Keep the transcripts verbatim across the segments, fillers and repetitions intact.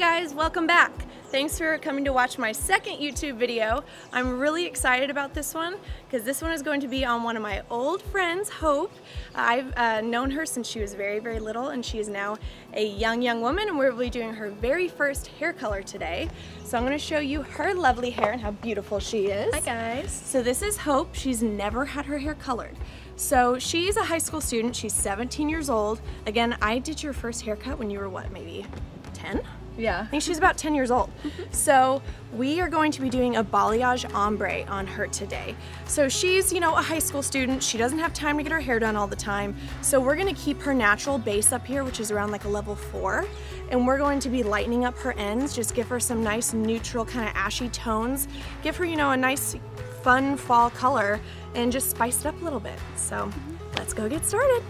guys, welcome back. Thanks for coming to watch my second YouTube video. I'm really excited about this one because this one is going to be on one of my old friends, Hope. I've uh, known her since she was very, very little, and she is now a young, young woman, and we'll be doing her very first hair color today. So I'm gonna show you her lovely hair and how beautiful she is. Hi guys. So this is Hope. She's never had her hair colored. So she's a high school student. She's seventeen years old. Again, I did your first haircut when you were what, maybe ten? Yeah. I think she's about ten years old. Mm-hmm. So we are going to be doing a balayage ombre on her today. So she's, you know, a high school student. She doesn't have time to get her hair done all the time. So we're gonna keep her natural base up here, which is around like a level four. And we're going to be lightening up her ends, just give her some nice neutral kind of ashy tones. Give her, you know, a nice fun fall color and just spice it up a little bit. So mm-hmm. Let's go get started.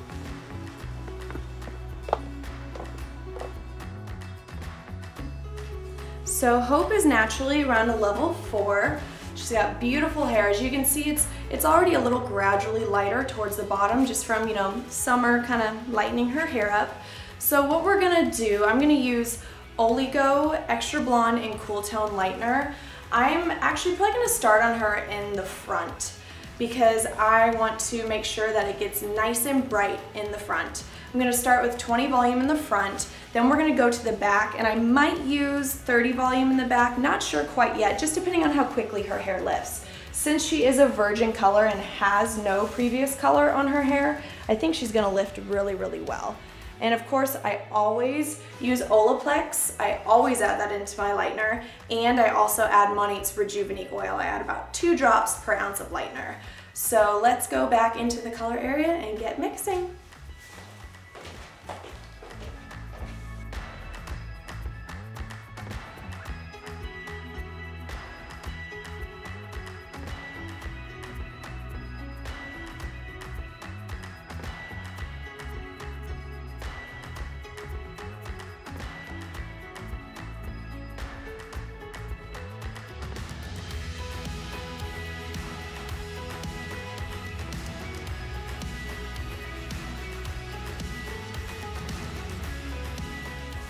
So Hope is naturally around a level four. She's got beautiful hair. As you can see, it's it's already a little gradually lighter towards the bottom just from, you know, summer kind of lightening her hair up. So what we're gonna do, I'm gonna use Oligo Extra Blonde and Cool Tone Lightener. I'm actually probably gonna start on her in the front because I want to make sure that it gets nice and bright in the front. I'm gonna start with twenty volume in the front, then we're gonna go to the back, and I might use thirty volume in the back, not sure quite yet, just depending on how quickly her hair lifts. Since she is a virgin color and has no previous color on her hair, I think she's gonna lift really, really well. And of course, I always use Olaplex. I always add that into my lightener, and I also add Monat's Rejuvenate Oil. I add about two drops per ounce of lightener. So let's go back into the color area and get mixing.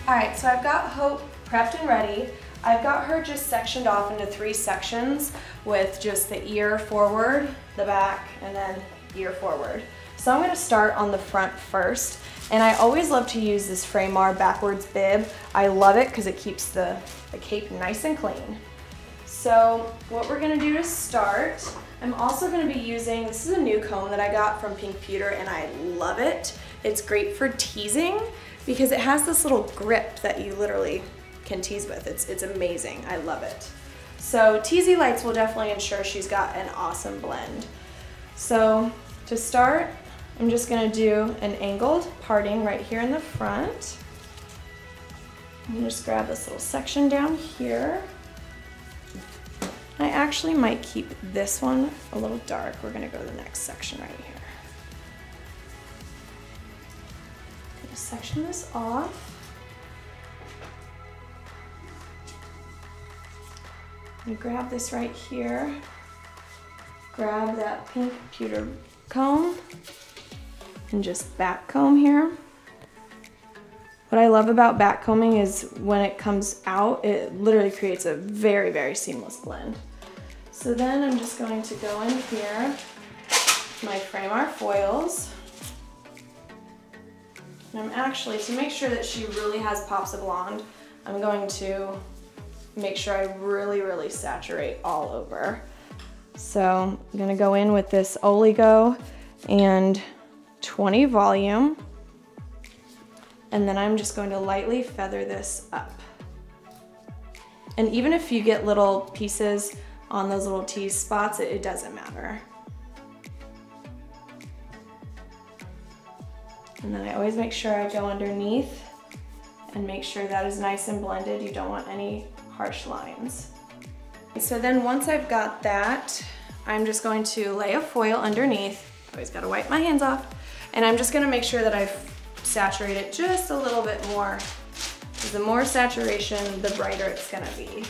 Alright, so I've got Hope prepped and ready. I've got her just sectioned off into three sections with just the ear forward, the back, and then ear forward. So I'm going to start on the front first, and I always love to use this Framar backwards bib. I love it because it keeps the, the cape nice and clean. So what we're going to do to start, I'm also going to be using, this is a new comb that I got from Pink Pewter, and I love it. It's great for teasing, because it has this little grip that you literally can tease with. It's, it's amazing, I love it. So T Z Lights will definitely ensure she's got an awesome blend. So to start, I'm just gonna do an angled parting right here in the front. I'm gonna just grab this little section down here. I actually might keep this one a little dark. We're gonna go to the next section right here. Section this off. You grab this right here. Grab that Pink Pewter comb and just back comb here. What I love about back combing is when it comes out, it literally creates a very, very seamless blend. So then I'm just going to go in here with my Framar foils. And I'm actually, to make sure that she really has pops of blonde, I'm going to make sure I really, really saturate all over. So I'm gonna go in with this Oligo and twenty volume. And then I'm just going to lightly feather this up. And even if you get little pieces on those little tease spots, it, it doesn't matter. And then I always make sure I go underneath and make sure that is nice and blended. You don't want any harsh lines. So then once I've got that, I'm just going to lay a foil underneath. Always gotta wipe my hands off. And I'm just gonna make sure that I've saturated it just a little bit more. The more saturation, the brighter it's gonna be.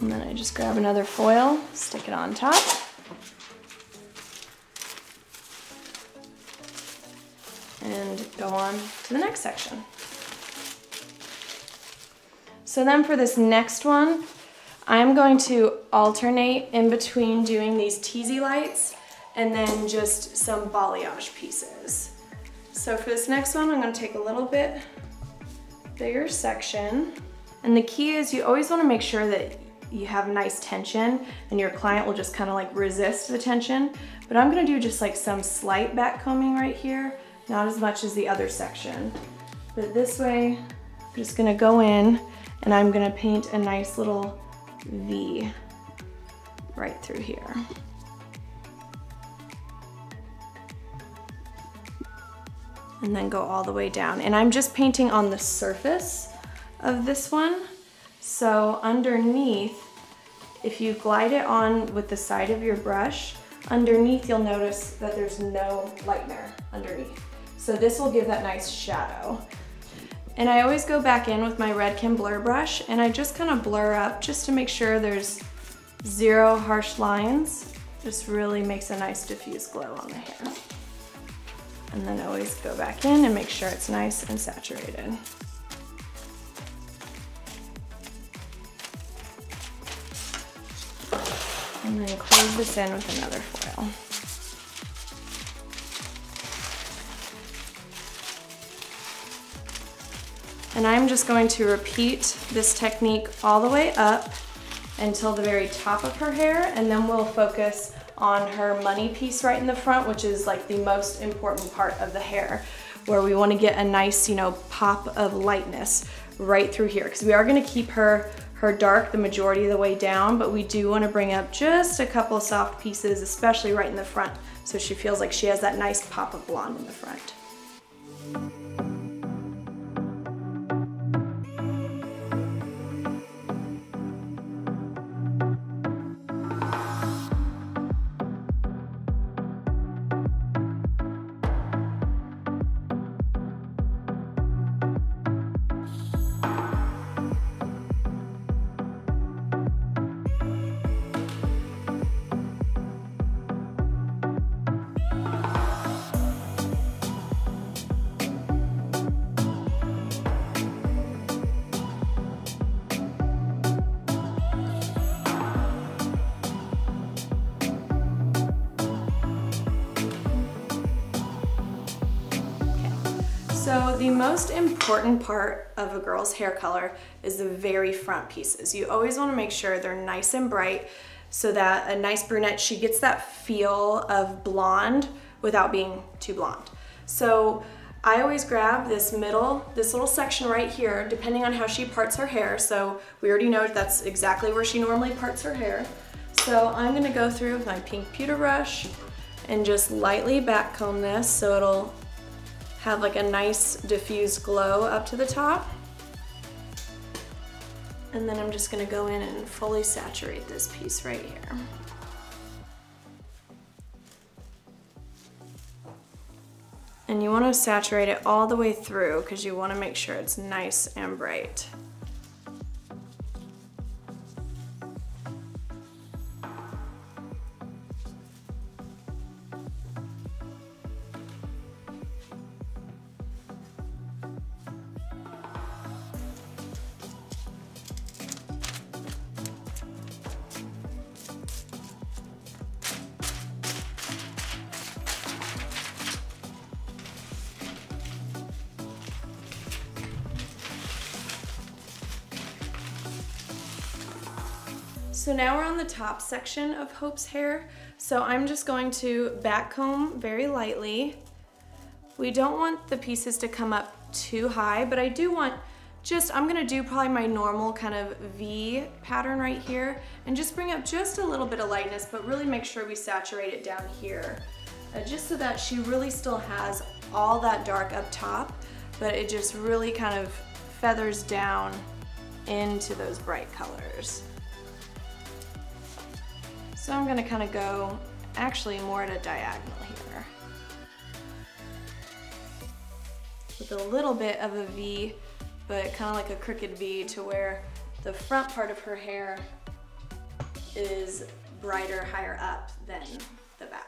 And then I just grab another foil, stick it on top. go on to the next section. So then for this next one, I'm going to alternate in between doing these teasy lights and then just some balayage pieces. So for this next one, I'm going to take a little bit bigger section. And the key is you always want to make sure that you have nice tension and your client will just kind of like resist the tension. But I'm going to do just like some slight backcombing right here, not as much as the other section. But this way, I'm just going to go in and I'm going to paint a nice little V right through here. And then go all the way down. And I'm just painting on the surface of this one. So underneath, if you glide it on with the side of your brush, underneath you'll notice that there's no lightener underneath. So this will give that nice shadow. And I always go back in with my Redken Blur Brush and I just kind of blur up just to make sure there's zero harsh lines. Just really makes a nice diffuse glow on the hair. And then always go back in and make sure it's nice and saturated. And then close this in with another foil. And I'm just going to repeat this technique all the way up until the very top of her hair, and then we'll focus on her money piece right in the front, which is like the most important part of the hair, where we want to get a nice, you know, pop of lightness right through here, because we are going to keep her her dark the majority of the way down, but we do want to bring up just a couple of soft pieces, especially right in the front, so she feels like she has that nice pop of blonde in the front. So the most important part of a girl's hair color is the very front pieces. You always want to make sure they're nice and bright so that a nice brunette, she gets that feel of blonde without being too blonde. So I always grab this middle, this little section right here, depending on how she parts her hair. So we already know that's exactly where she normally parts her hair. So I'm going to go through with my Pink Pewter brush and just lightly backcomb this so it'll have like a nice diffused glow up to the top. And then I'm just gonna go in and fully saturate this piece right here. And you wanna saturate it all the way through because you wanna make sure it's nice and bright. So now we're on the top section of Hope's hair. So I'm just going to backcomb very lightly. We don't want the pieces to come up too high, but I do want just, I'm gonna do probably my normal kind of V pattern right here and just bring up just a little bit of lightness, but really make sure we saturate it down here, uh, just so that she really still has all that dark up top, but it just really kind of feathers down into those bright colors. So I'm gonna kind of go actually more at a diagonal here with a little bit of a V, but kind of like a crooked V to where the front part of her hair is brighter higher up than the back.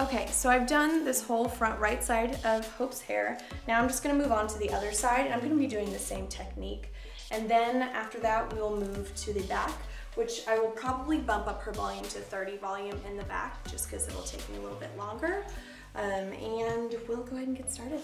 Okay, so I've done this whole front right side of Hope's hair. Now I'm just gonna move on to the other side, and I'm gonna be doing the same technique. And then after that, we will move to the back, which I will probably bump up her volume to thirty volume in the back, just because it'll take me a little bit longer. Um, and we'll go ahead and get started.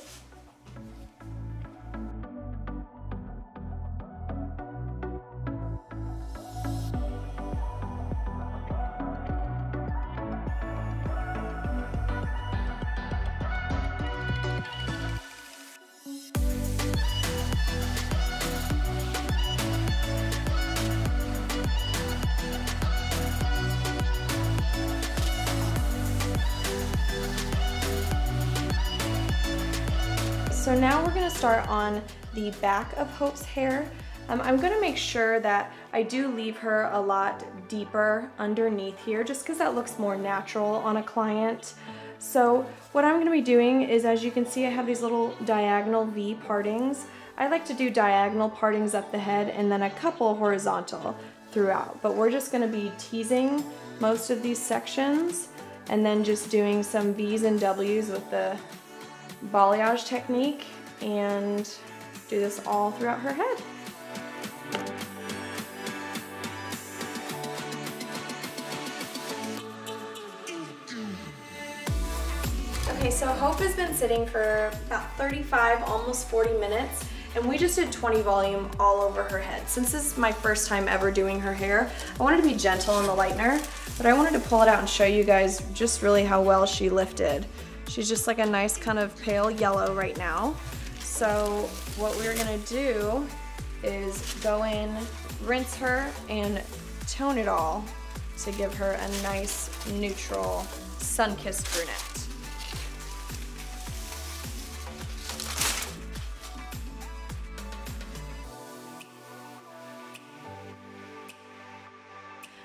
So now we're gonna start on the back of Hope's hair. Um, I'm gonna make sure that I do leave her a lot deeper underneath here, just because that looks more natural on a client. So what I'm gonna be doing is, as you can see, I have these little diagonal V partings. I like to do diagonal partings up the head and then a couple horizontal throughout, but we're just gonna be teasing most of these sections and then just doing some V's and W's with the balayage technique, and do this all throughout her head. Okay, so Hope has been sitting for about thirty-five, almost forty minutes, and we just did twenty volume all over her head. Since this is my first time ever doing her hair, I wanted to be gentle in the lightener, but I wanted to pull it out and show you guys just really how well she lifted. She's just like a nice kind of pale yellow right now. So what we're gonna do is go in, rinse her, and tone it all to give her a nice, neutral, sun-kissed brunette.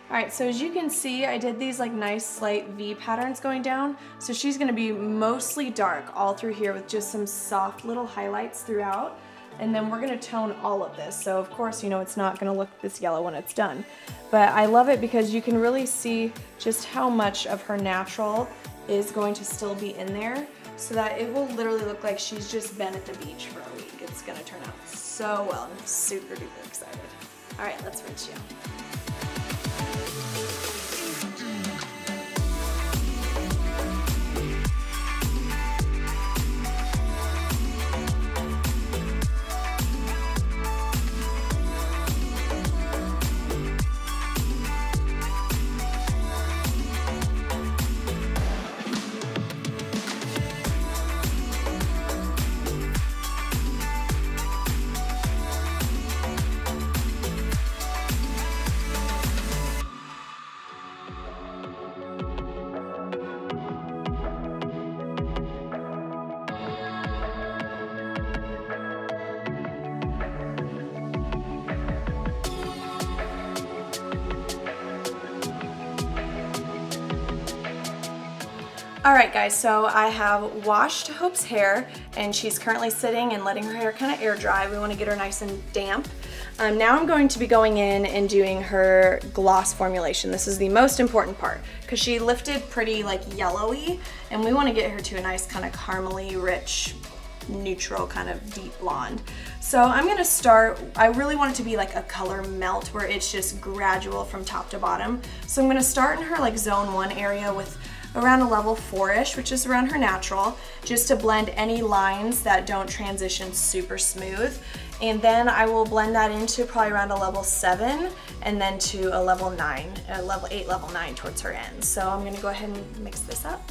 All right, so as you can see, I did these like nice slight V patterns going down. So she's gonna be mostly dark all through here with just some soft little highlights throughout. And then we're gonna tone all of this. So of course, you know, it's not gonna look this yellow when it's done. But I love it because you can really see just how much of her natural is going to still be in there, so that it will literally look like she's just been at the beach for a week. It's gonna turn out so well. I'm super duper excited. All right, let's rinse you. All right guys, so I have washed Hope's hair, and she's currently sitting and letting her hair kind of air dry. We want to get her nice and damp. Um, now I'm going to be going in and doing her gloss formulation. This is the most important part, because she lifted pretty like yellowy, and we want to get her to a nice kind of caramely rich, neutral kind of deep blonde. So I'm gonna start, I really want it to be like a color melt where it's just gradual from top to bottom. So I'm gonna start in her like zone one area with around a level four-ish, which is around her natural, just to blend any lines that don't transition super smooth. And then I will blend that into probably around a level seven, and then to a level nine, a level eight, level nine towards her end. So I'm gonna go ahead and mix this up.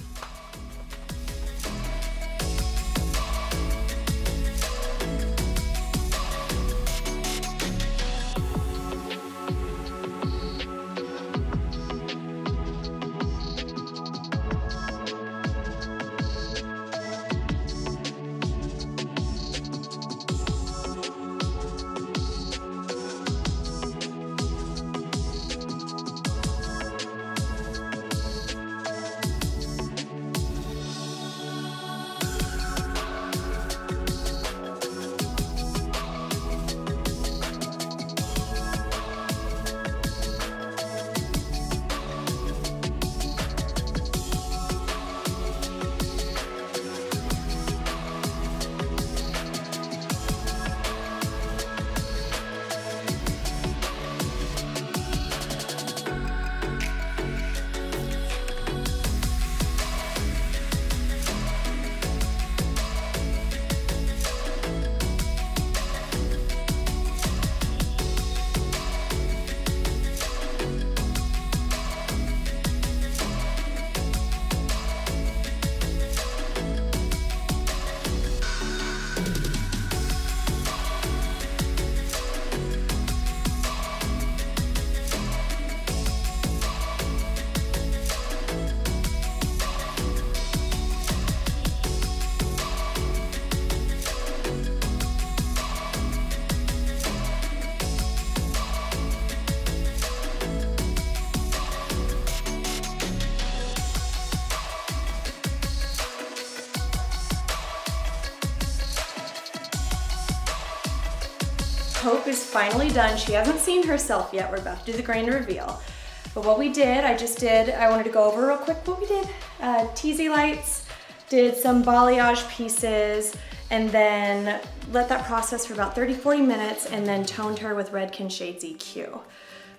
Hope is finally done. She hasn't seen herself yet. We're about to do the grand reveal. But what we did, I just did, I wanted to go over real quick what we did. Uh, T Z lights, did some balayage pieces, and then let that process for about thirty, forty minutes, and then toned her with Redken Shades E Q.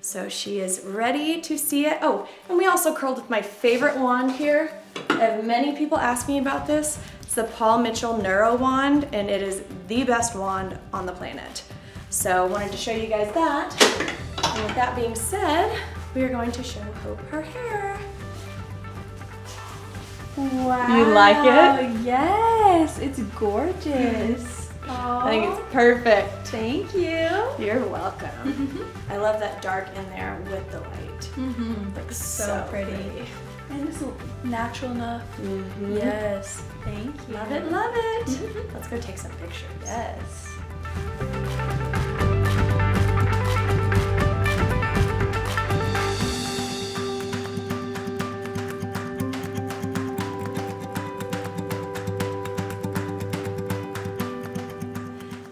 So she is ready to see it. Oh, and we also curled with my favorite wand here. I have many people ask me about this. It's the Paul Mitchell Neuro wand, and it is the best wand on the planet. So wanted to show you guys that. And with that being said, we are going to show Hope her hair. Wow. You like it? Yes, it's gorgeous. Aww. I think it's perfect. Thank you. You're welcome. Mm-hmm. I love that dark in there with the light. Mm-hmm. It looks so, so pretty. pretty. And it's natural enough. Mm-hmm. Yes. Thank you. Love it, love it. Mm-hmm. Let's go take some pictures. Yes.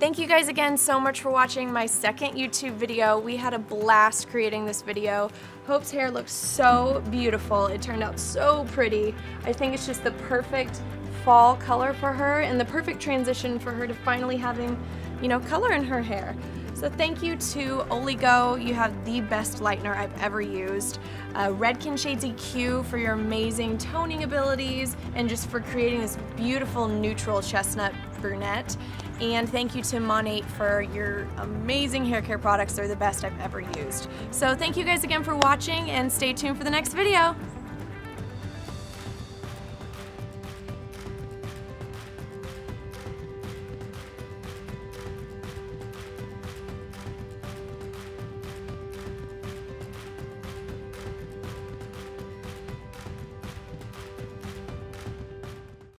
Thank you guys again so much for watching my second YouTube video. We had a blast creating this video. Hope's hair looks so beautiful. It turned out so pretty. I think it's just the perfect fall color for her and the perfect transition for her to finally having, you know, color in her hair. So thank you to Oligo. You have the best lightener I've ever used. Uh, Redken Shades E Q for your amazing toning abilities and just for creating this beautiful neutral chestnut brunette. And thank you to Monat for your amazing hair care products. They're the best I've ever used. So thank you guys again for watching and stay tuned for the next video.